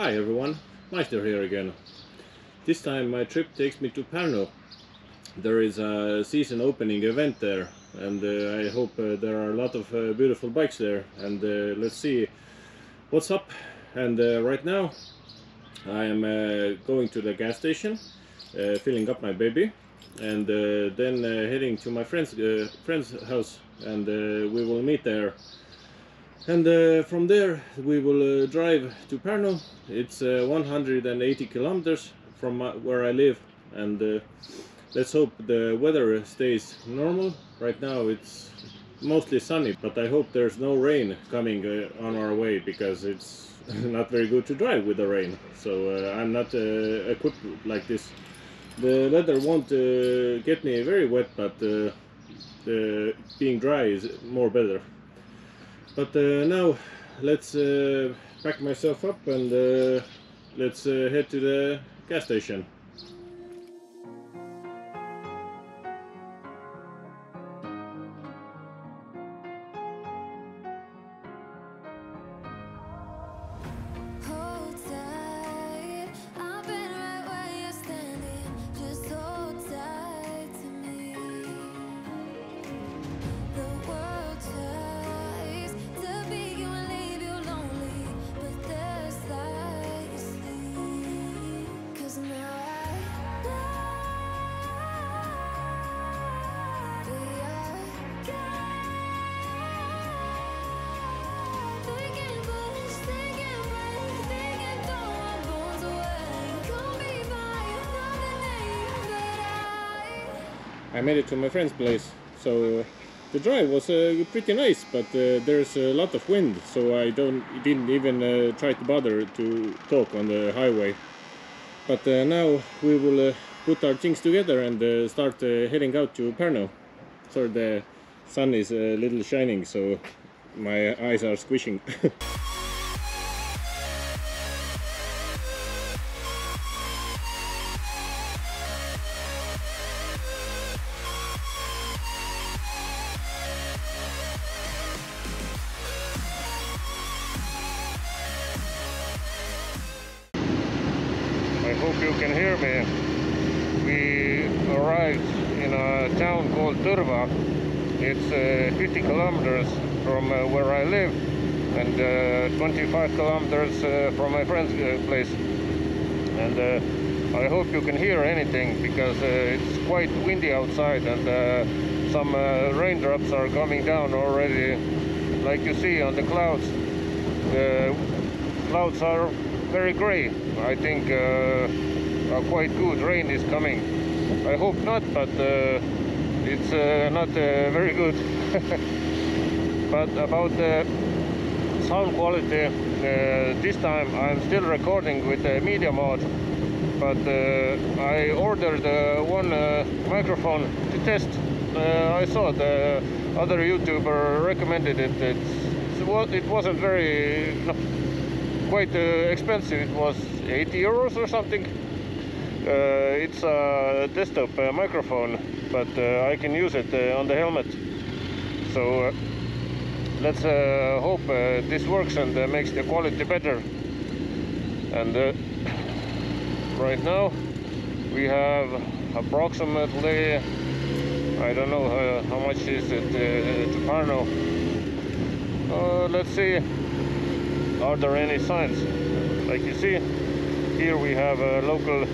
Hi everyone, Meister here again. This time my trip takes me to Pärnu. There is a season opening event there, and I hope there are a lot of beautiful bikes there, and let's see what's up. And right now I am going to the gas station, filling up my baby, and then heading to my friend's house, and we will meet there. And from there we will drive to Pärnu. It's 180 kilometers from where I live, and let's hope the weather stays normal. Right now it's mostly sunny, but I hope there's no rain coming on our way, because it's not very good to drive with the rain. So I'm not equipped like this. The leather won't get me very wet, but being dry is more better. But now let's pack myself up and let's head to the gas station. I made it to my friend's place, so the drive was pretty nice, but there's a lot of wind, so I didn't even try to bother to talk on the highway. But now we will put our things together and start heading out to Pärnu. Sorry, the sun is a little shining, so my eyes are squishing. Hope you can hear me. We arrived in a town called Turva. It's 50 kilometers from where I live, and 25 kilometers from my friend's place. And I hope you can hear anything, because it's quite windy outside, and some raindrops are coming down already, like you see on the clouds. The clouds are very grey. I think a quite good rain is coming. I hope not, but it's not very good. But about the sound quality, this time I'm still recording with the media mode, but I ordered one microphone to test. I saw the other YouTuber recommended it. It wasn't very... quite expensive. It was 80 euros or something. It's a desktop microphone, but I can use it on the helmet. So let's hope this works and makes the quality better. And right now we have approximately, I don't know how much is it to Pärnu. Let's see. Are there any signs? Like you see, here we have local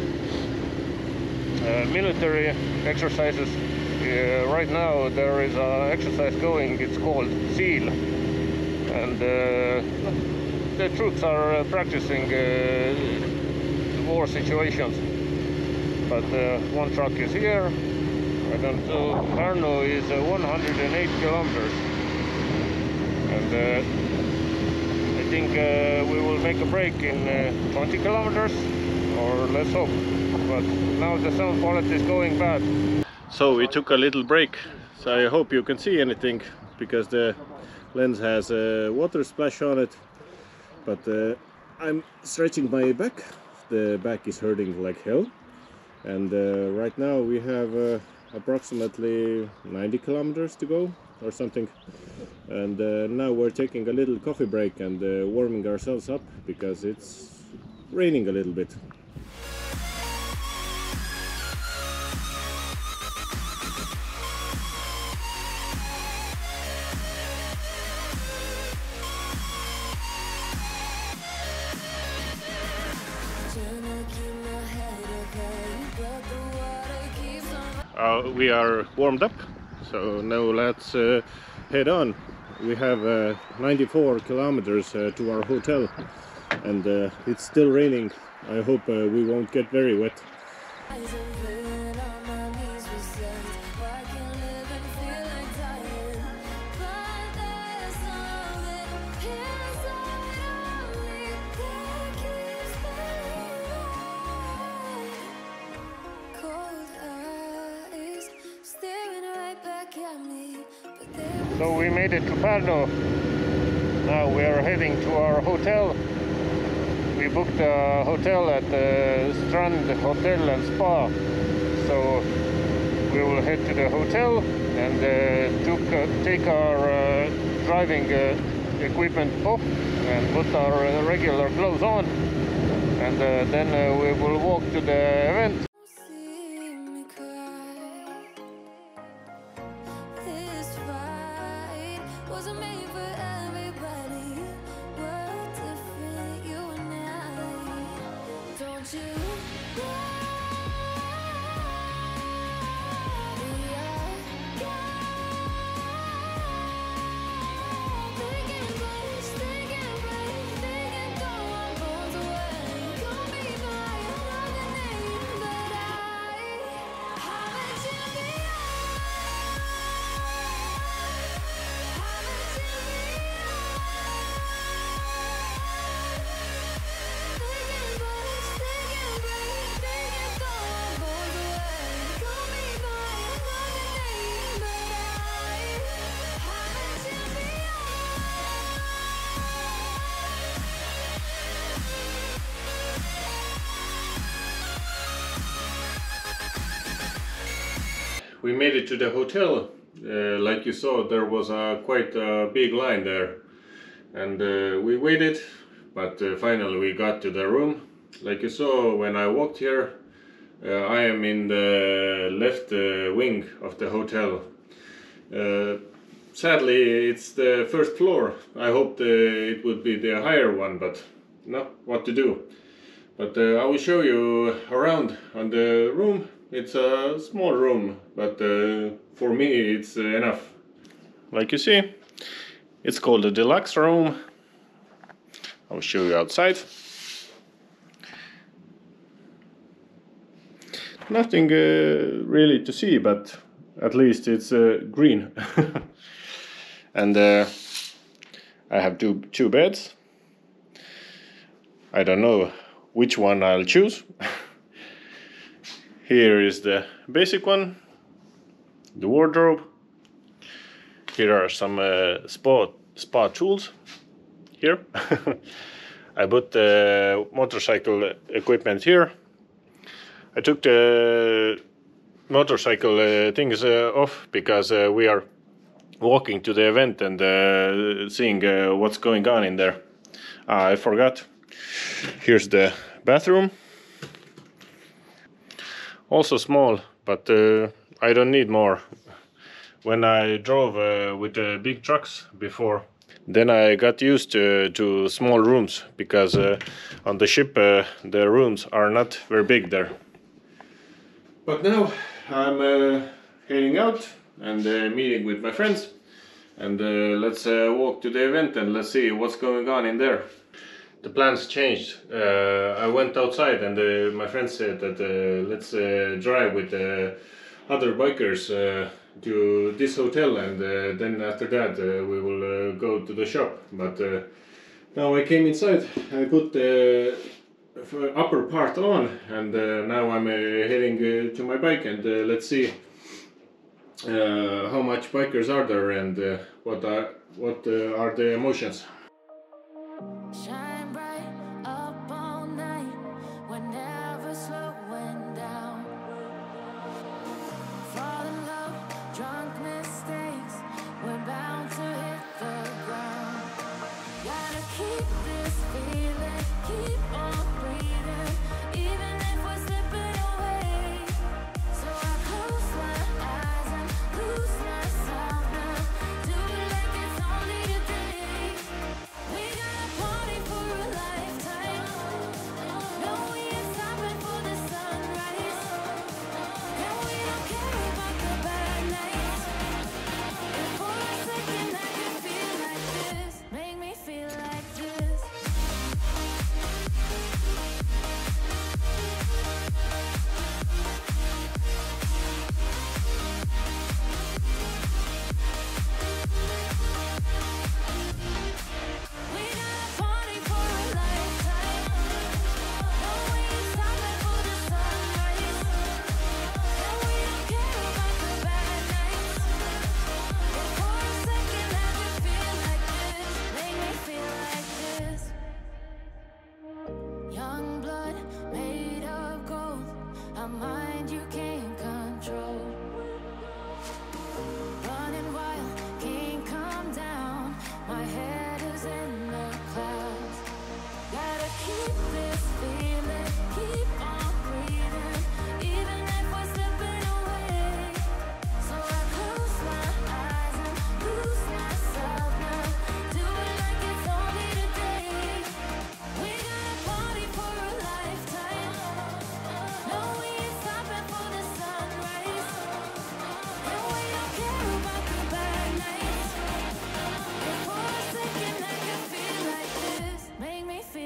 military exercises. Right now there is an exercise going, it's called SEAL. And the troops are practicing war situations. But one truck is here. I don't know, Pärnu is 108 kilometers. And I think we will make a break in 20 kilometers, or let's hope. But now the sound quality is going bad. So we took a little break, so I hope you can see anything, because the lens has a water splash on it. But I'm stretching my back. The back is hurting like hell. And right now we have approximately 90 kilometers to go or something. And now we're taking a little coffee break and warming ourselves up, because it's raining a little bit. We are warmed up, so now let's head on. We have 94 kilometers to our hotel, and it's still raining. I hope we won't get very wet. So we made it to Pärnu. Now we are heading to our hotel. We booked a hotel at the Strand Hotel and Spa. So we will head to the hotel and take our driving equipment off and put our regular clothes on. And then we will walk to the event. We made it to the hotel. Like you saw, there was a quite big line there, and we waited, but finally we got to the room. Like you saw when I walked here, I am in the left wing of the hotel. Sadly, it's the first floor. I hoped it would be the higher one, but no, what to do. But I will show you around on the room. It's a small room, but for me it's enough. Like you see, it's called a deluxe room. I'll show you outside. Nothing really to see, but at least it's green. And I have two beds. I don't know which one I'll choose. Here is the basic one, the wardrobe. Here are some spa tools. Here, I put the motorcycle equipment here. I took the motorcycle things off because we are walking to the event and seeing what's going on in there. I forgot. Here's the bathroom. Also small, but I don't need more. When I drove with the big trucks before, then I got used to small rooms, because on the ship the rooms are not very big there. But now I'm heading out and meeting with my friends, and let's walk to the event and let's see what's going on in there. The plans changed. I went outside and my friend said that let's drive with other bikers to this hotel, and then after that we will go to the shop. But now I came inside, I put the upper part on, and now I'm heading to my bike, and let's see how much bikers are there and what are the emotions. Keep this feeling, keep on breathing. Feel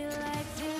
like this.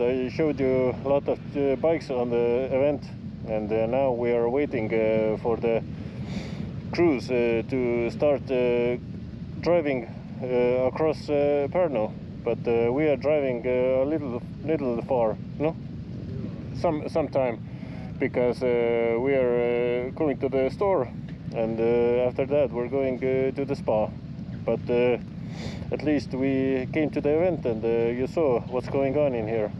I showed you a lot of bikes on the event, and now we are waiting for the crews to start driving across Pärnu, but we are driving a little far, no? Some time, because we are going to the store, and after that we're going to the spa. But at least we came to the event, and you saw what's going on in here.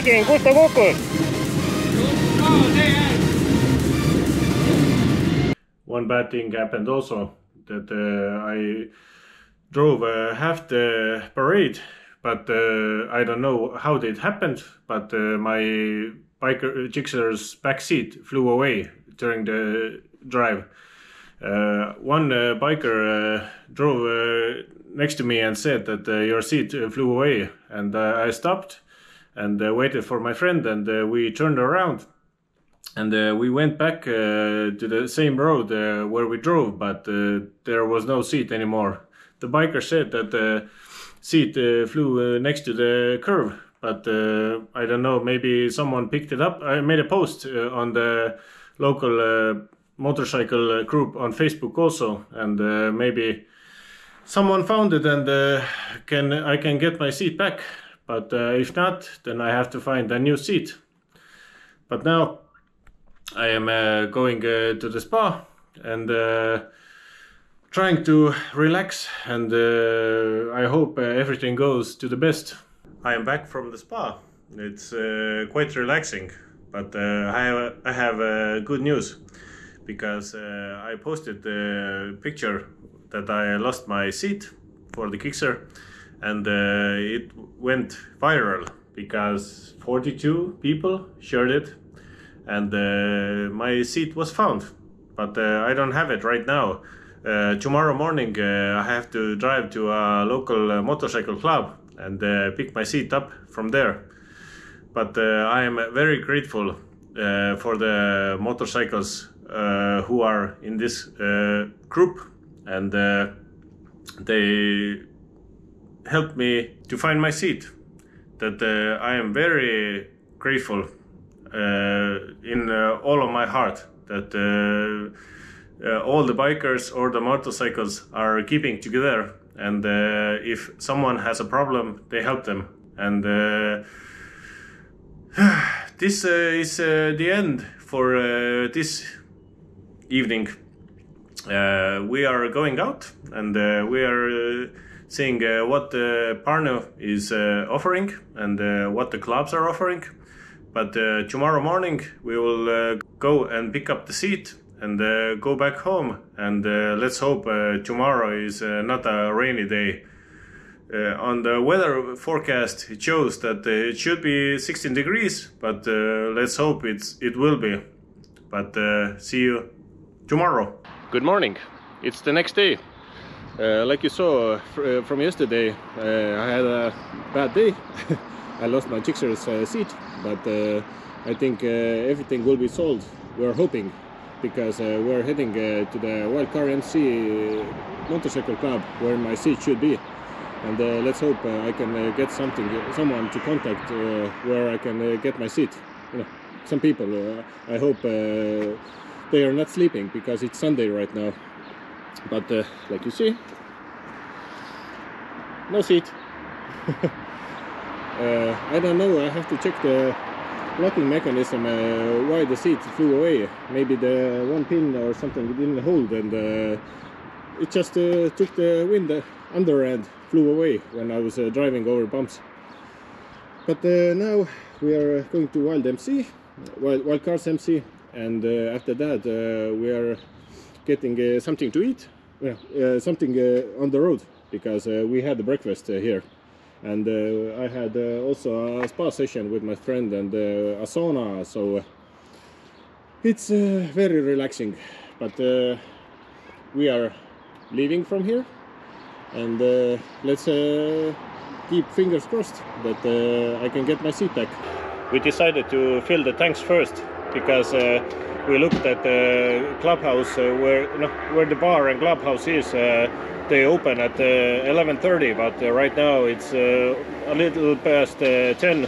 Mäkinen, Kusta Kukkul. One bad thing happened also, that I drove half the parade, but I don't know how it happened, but my Gixxer's back seat flew away during the drive. One biker drove next to me and said that your seat flew away, and I stopped and waited for my friend, and we turned around and we went back to the same road where we drove, but there was no seat anymore. The biker said that the seat flew next to the curve, but I don't know, maybe someone picked it up. I made a post on the local motorcycle group on Facebook also, and maybe someone found it and I can get my seat back, but if not, then I have to find a new seat. But now I am going to the spa and trying to relax, and I hope everything goes to the best. I am back from the spa. It's quite relaxing, but I have good news, because I posted the picture that I lost my seat for the Gixxer, and it went viral because 42 people shared it, and my seat was found, but I don't have it right now. Tomorrow morning I have to drive to a local motorcycle club and pick my seat up from there. But I am very grateful for the motorcycles who are in this group, and they helped me to find my seat. That I am very grateful in all of my heart, that all the bikers or the motorcycles are keeping together, and if someone has a problem, they help them. And this is the end for this evening. We are going out, and we are seeing what Pärnu is offering and what the clubs are offering. But tomorrow morning we will go and pick up the seat and go back home, and let's hope tomorrow is not a rainy day. On the weather forecast it shows that it should be 16 degrees, but let's hope it will be. But see you tomorrow. Good morning, it's the next day. Like you saw from yesterday, I had a bad day. I lost my Gixxer's seat, but I think everything will be sold, we're hoping, because we're heading to the Wild Carn MC motorcycle club where my seat should be. And let's hope I can get someone to contact where I can get my seat. You know, some people, I hope they are not sleeping, because it's Sunday right now. But like you see, no seat. I don't know, I have to check the locking mechanism, why the seat flew away. Maybe the one pin or something didn't hold, and it just took the wind under and flew away when I was driving over bumps. But now we are going to Wildcards MC, and after that we are getting something to eat, something on the road, because we had the breakfast here. And I had also a spa session with my friend and a sauna, so it's very relaxing. But we are leaving from here, and let's keep fingers crossed that I can get my seat back. We decided to fill the tanks first, because we looked at the clubhouse where the bar and clubhouse is. They open at 11:30, but right now it's a little past 10.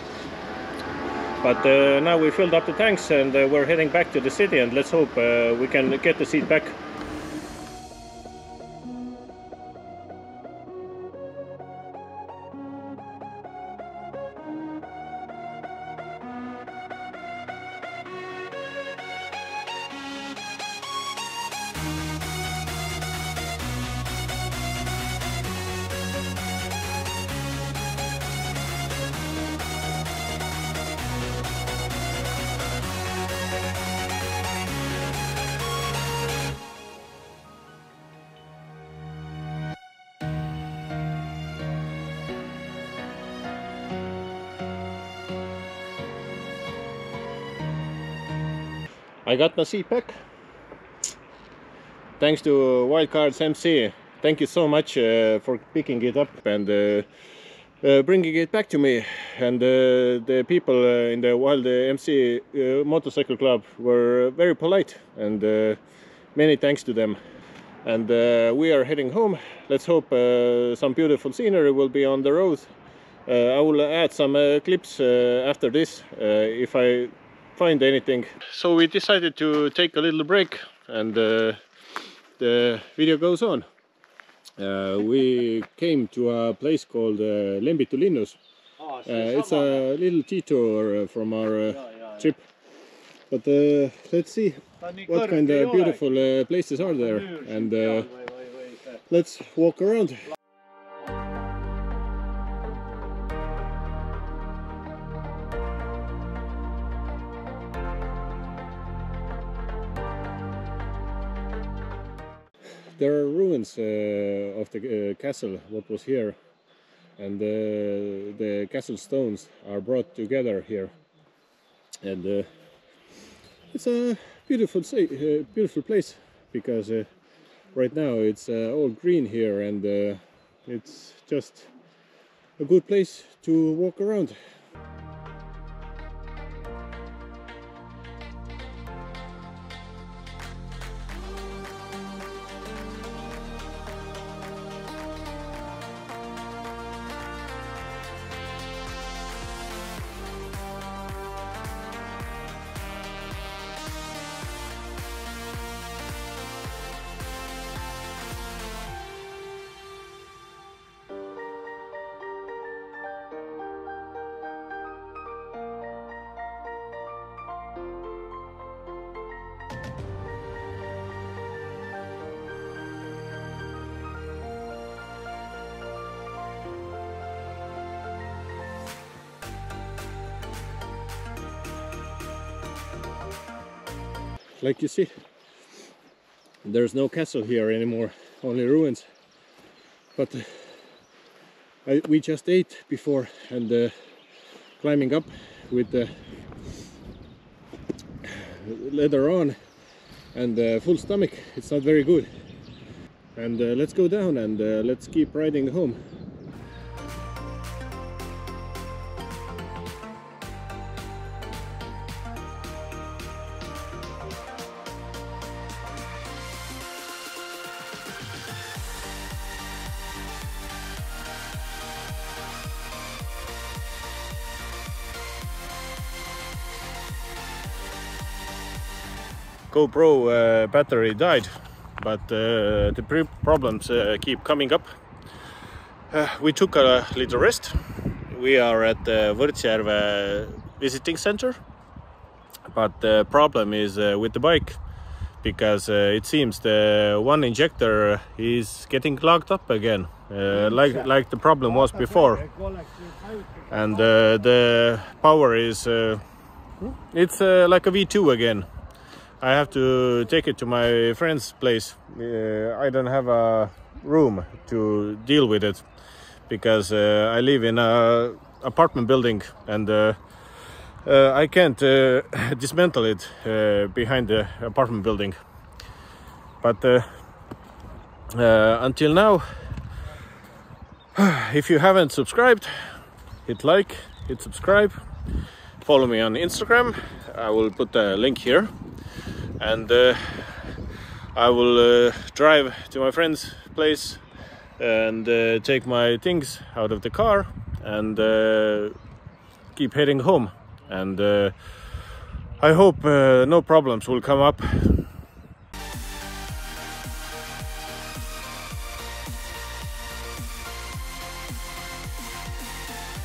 But now we filled up the tanks, and we're heading back to the city, and let's hope we can get the seat back. I got the CPEC thanks to Wildcards MC. Thank you so much for picking it up and bringing it back to me. And the people in the Wild MC motorcycle club were very polite, and many thanks to them. And we are heading home. Let's hope some beautiful scenery will be on the road. I will add some clips after this if I find anything. So we decided to take a little break, and the video goes on. We came to a place called Lembitu linnus. It's a little detour from our trip, but let's see what kind of beautiful places are there, and let's walk around. There are ruins of the castle, what was here, and the castle stones are brought together here, and it's a beautiful, beautiful place, because right now it's all green here, and it's just a good place to walk around. Like you see, there's no castle here anymore, only ruins. But we just ate before, and climbing up with the leather on and full stomach, it's not very good. And let's go down and let's keep riding home. GoPro battery died, but the problems keep coming up. We took a little rest. We are at the Vrtsjärve visiting center, but the problem is with the bike, because it seems the one injector is getting locked up again, like the problem was before, and the power is it's like a V2 again. I have to take it to my friend's place. I don't have a room to deal with it, because I live in an apartment building, and I can't dismantle it behind the apartment building. But until now, if you haven't subscribed, hit like, hit subscribe, follow me on Instagram. I will put the link here. And I will drive to my friend's place and take my things out of the car and keep heading home. And I hope no problems will come up.